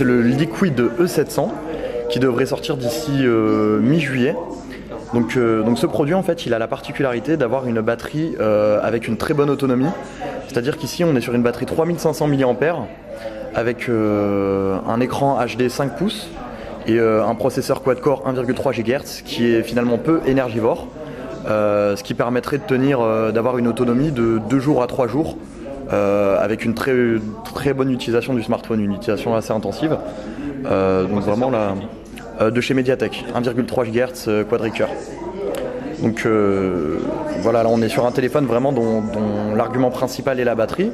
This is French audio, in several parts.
c'est le Liquid E700 qui devrait sortir d'ici mi-juillet. Donc ce produit en fait il a la particularité d'avoir une batterie avec une très bonne autonomie, c'est-à-dire qu'ici on est sur une batterie 3500 mAh avec un écran HD 5 pouces et un processeur quad-core 1,3 GHz qui est finalement peu énergivore, ce qui permettrait de tenir, d'avoir une autonomie de 2 jours à 3 jours avec une très bonne utilisation du smartphone, une utilisation assez intensive. Donc vraiment là... de chez MediaTek, 1,3 GHz quadricœur. Donc voilà, là on est sur un téléphone vraiment dont l'argument principal est la batterie.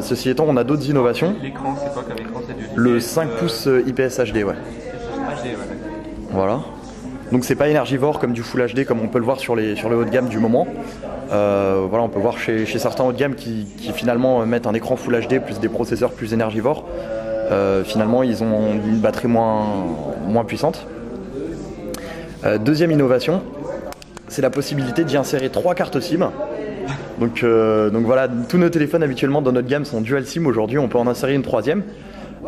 Ceci étant, on a d'autres innovations. L'écran, c'est quoi comme écran? C'est du IPS, le 5 pouces IPS HD, ouais. Voilà. Donc c'est pas énergivore comme du Full HD comme on peut le voir sur les haut de gamme du moment. Voilà, on peut voir chez certains haut de gamme qui finalement mettent un écran Full HD plus des processeurs plus énergivores. Finalement ils ont une batterie moins puissante. Deuxième innovation, c'est la possibilité d'y insérer 3 cartes SIM. Donc voilà, tous nos téléphones habituellement dans notre gamme sont dual SIM, aujourd'hui on peut en insérer une troisième.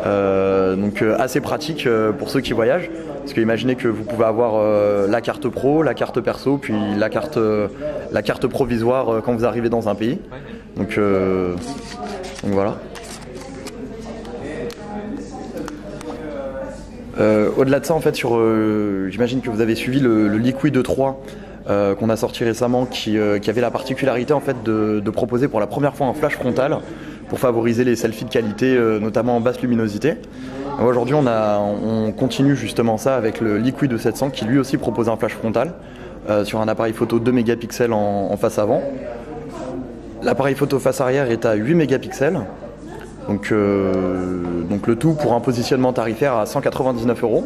Donc assez pratique pour ceux qui voyagent, parce que imaginez que vous pouvez avoir la carte pro, la carte perso, puis la carte provisoire quand vous arrivez dans un pays. Donc voilà. Au-delà de ça, en fait, j'imagine que vous avez suivi le Liquid E3 qu'on a sorti récemment, qui avait la particularité en fait de proposer pour la première fois un flash frontal pour favoriser les selfies de qualité, notamment en basse luminosité. Aujourd'hui, on continue justement ça avec le Liquid E700 qui lui aussi propose un flash frontal sur un appareil photo 2 mégapixels en face avant. L'appareil photo face arrière est à 8 mégapixels. Donc le tout pour un positionnement tarifaire à 199 €.